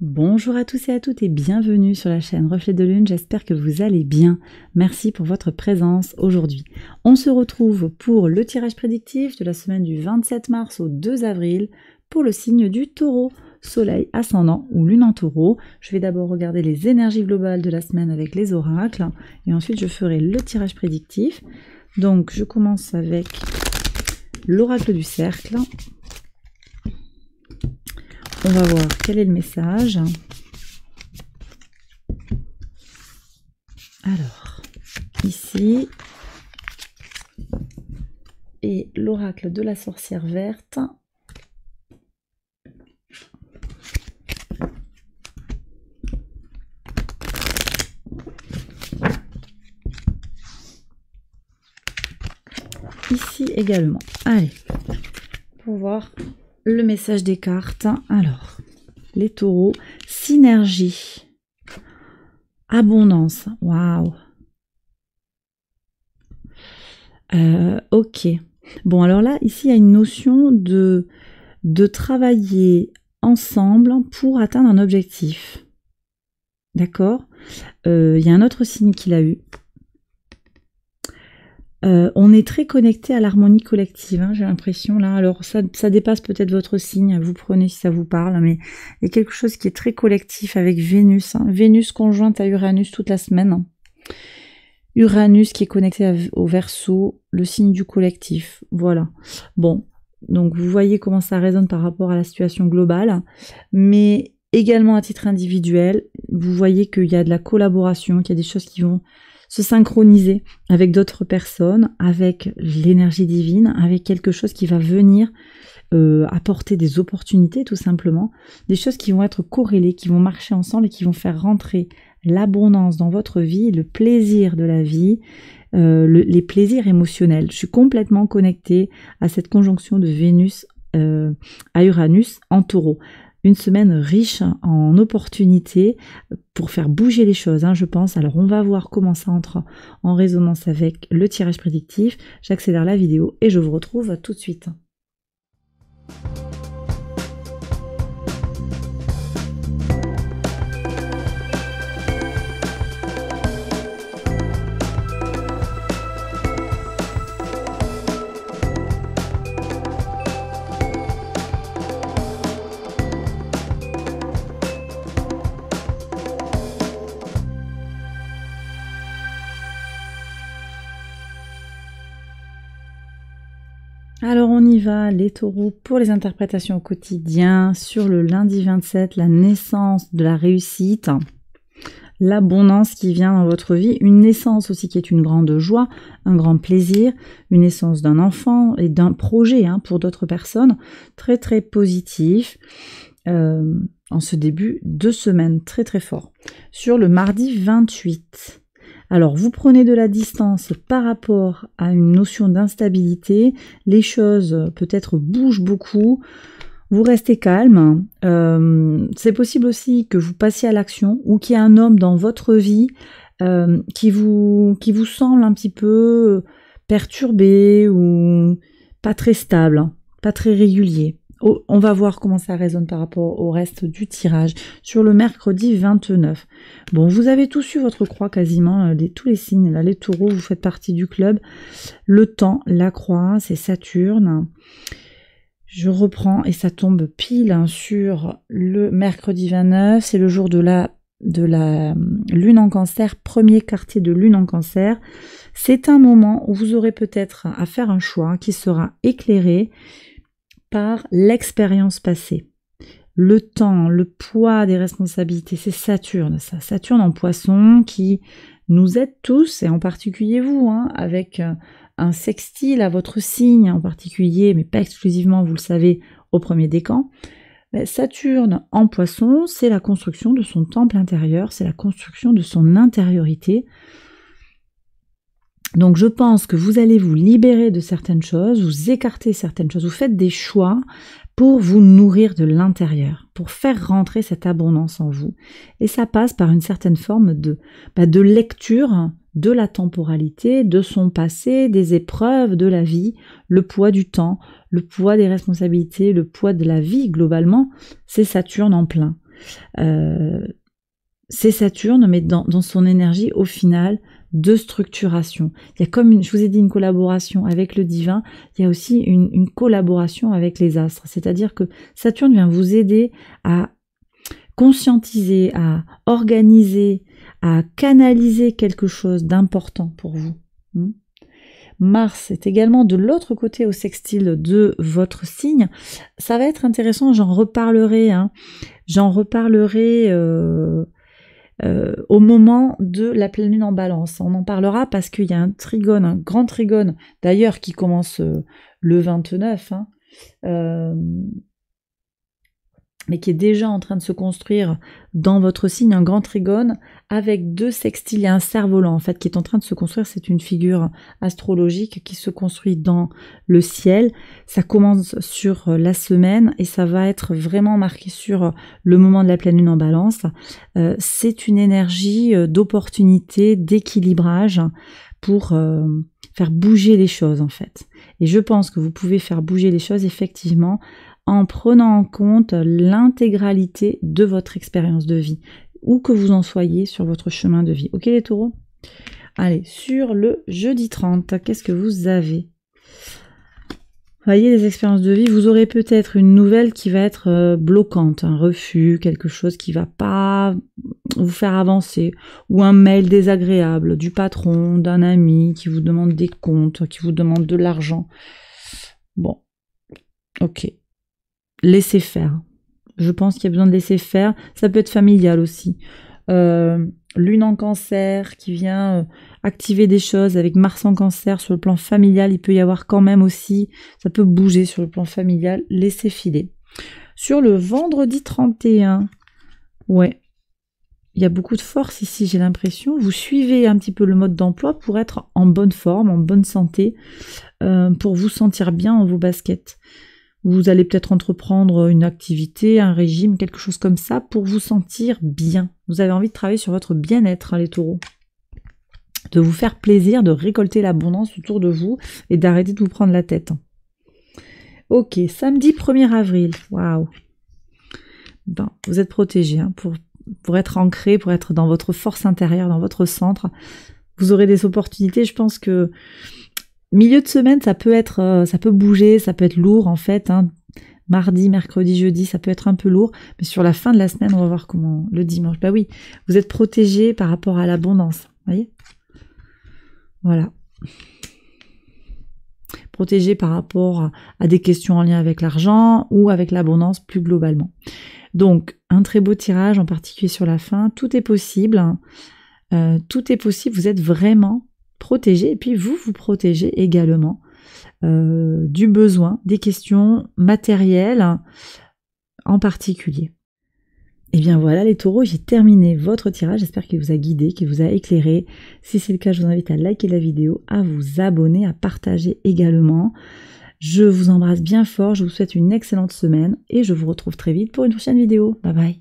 Bonjour à tous et à toutes et bienvenue sur la chaîne Reflet de Lune, j'espère que vous allez bien. Merci pour votre présence aujourd'hui. On se retrouve pour le tirage prédictif de la semaine du 27 mars au 2 avril pour le signe du Taureau, Soleil ascendant ou Lune en Taureau. Je vais d'abord regarder les énergies globales de la semaine avec les oracles et ensuite je ferai le tirage prédictif. Donc je commence avec l'oracle du cercle. On va voir quel est le message. Alors, ici, et l'oracle de la sorcière verte. Ici également. Allez, pour voir le message des cartes. Alors, les taureaux, synergie, abondance. Waouh. Ok. Bon, alors là, ici, il y a une notion de travailler ensemble pour atteindre un objectif. D'accord? Il y a un autre signe qu'il a eu. On est très connecté à l'harmonie collective, hein, j'ai l'impression là. Alors ça dépasse peut-être votre signe, vous prenez si ça vous parle, mais il y a quelque chose qui est très collectif avec Vénus, hein. Vénus conjointe à Uranus toute la semaine, hein. Uranus qui est connecté au Verseau, le signe du collectif, voilà. Bon, donc vous voyez comment ça résonne par rapport à la situation globale, mais également à titre individuel, vous voyez qu'il y a de la collaboration, qu'il y a des choses qui vont se synchroniser avec d'autres personnes, avec l'énergie divine, avec quelque chose qui va venir apporter des opportunités tout simplement, des choses qui vont être corrélées, qui vont marcher ensemble et qui vont faire rentrer l'abondance dans votre vie, le plaisir de la vie, les plaisirs émotionnels. Je suis complètement connectée à cette conjonction de Vénus à Uranus en Taureau. Une semaine riche en opportunités pour faire bouger les choses, hein, je pense. Alors, on va voir comment ça entre en résonance avec le tirage prédictif. J'accélère la vidéo et je vous retrouve tout de suite. Alors on y va, les taureaux, pour les interprétations au quotidien, sur le lundi 27, la naissance de la réussite, l'abondance qui vient dans votre vie, une naissance aussi qui est une grande joie, un grand plaisir, une naissance d'un enfant et d'un projet, hein, pour d'autres personnes, très très positif, en ce début de semaine, très très fort. Sur le mardi 28, alors, vous prenez de la distance par rapport à une notion d'instabilité. Les choses, peut-être, bougent beaucoup. Vous restez calme. C'est possible aussi que vous passiez à l'action ou qu'il y ait un homme dans votre vie qui vous semble un petit peu perturbé ou pas très stable, pas très régulier. Oh, on va voir comment ça résonne par rapport au reste du tirage sur le mercredi 29. Bon, vous avez tous eu votre croix quasiment, tous les signes, là, les taureaux, vous faites partie du club. Le temps, la croix, c'est Saturne. Je reprends et ça tombe pile, hein, sur le mercredi 29, c'est le jour de la lune en cancer, premier quartier de lune en cancer. C'est un moment où vous aurez peut-être à faire un choix qui sera éclairé par l'expérience passée. Le temps, le poids des responsabilités, c'est Saturne, ça. Saturne en poisson qui nous aide tous, et en particulier vous, hein, avec un sextile à votre signe, en particulier, mais pas exclusivement, vous le savez, au premier décan. Mais Saturne en poisson, c'est la construction de son temple intérieur, c'est la construction de son intériorité. Donc je pense que vous allez vous libérer de certaines choses, vous écarter certaines choses, vous faites des choix pour vous nourrir de l'intérieur, pour faire rentrer cette abondance en vous. Et ça passe par une certaine forme de lecture de la temporalité, de son passé, des épreuves de la vie, le poids du temps, le poids des responsabilités, le poids de la vie globalement, c'est Saturne en plein. C'est Saturne, mais dans son énergie, au final, de structuration. Il y a comme, je vous ai dit, une collaboration avec le divin, il y a aussi une collaboration avec les astres. C'est-à-dire que Saturne vient vous aider à conscientiser, à organiser, à canaliser quelque chose d'important pour vous. Mars est également de l'autre côté au sextile de votre signe. Ça va être intéressant, j'en reparlerai. J'en reparlerai au moment de la pleine lune en balance. On en parlera parce qu'il y a un trigone, un grand trigone d'ailleurs qui commence le 29, mais qui est déjà en train de se construire dans votre signe, un grand trigone avec deux sextiles et un cerf-volant en fait qui est en train de se construire. C'est une figure astrologique qui se construit dans le ciel. Ça commence sur la semaine et ça va être vraiment marqué sur le moment de la pleine lune en balance. C'est une énergie d'opportunité, d'équilibrage pour faire bouger les choses en fait. Et je pense que vous pouvez faire bouger les choses effectivement en prenant en compte l'intégralité de votre expérience de vie, où que vous en soyez sur votre chemin de vie. Ok les taureaux? Allez, sur le jeudi 30, qu'est-ce que vous avez? Voyez, les expériences de vie, vous aurez peut-être une nouvelle qui va être bloquante, un refus, quelque chose qui va pas vous faire avancer, ou un mail désagréable du patron, d'un ami qui vous demande des comptes, qui vous demande de l'argent. Bon, ok. Laissez faire. Je pense qu'il y a besoin de laisser faire. Ça peut être familial aussi. Lune en Cancer qui vient activer des choses avec Mars en Cancer sur le plan familial. Il peut y avoir quand même aussi, ça peut bouger sur le plan familial. Laissez filer. Sur le vendredi 31, ouais, il y a beaucoup de force ici, j'ai l'impression. Vous suivez un petit peu le mode d'emploi pour être en bonne forme, en bonne santé, pour vous sentir bien en vos baskets. Vous allez peut-être entreprendre une activité, un régime, quelque chose comme ça pour vous sentir bien. Vous avez envie de travailler sur votre bien-être, les taureaux. De vous faire plaisir, de récolter l'abondance autour de vous et d'arrêter de vous prendre la tête. Ok, samedi 1er avril. Waouh. Bon, vous êtes protégés pour être ancrés, pour être dans votre force intérieure, dans votre centre. Vous aurez des opportunités, je pense que... Milieu de semaine, ça peut bouger, ça peut être lourd en fait. Mardi, mercredi, jeudi, ça peut être un peu lourd. Mais sur la fin de la semaine, on va voir comment le dimanche. Bah oui, vous êtes protégés par rapport à l'abondance. Voyez, voilà. Protégés par rapport à des questions en lien avec l'argent ou avec l'abondance plus globalement. Donc, un très beau tirage, en particulier sur la fin. Tout est possible. Tout est possible. Vous êtes vraiment protéger, et puis vous vous protégez également du besoin, des questions matérielles en particulier. Et bien voilà les taureaux, j'ai terminé votre tirage, j'espère qu'il vous a guidé, qu'il vous a éclairé. Si c'est le cas, je vous invite à liker la vidéo, à vous abonner, à partager également. Je vous embrasse bien fort, je vous souhaite une excellente semaine et je vous retrouve très vite pour une prochaine vidéo. Bye bye.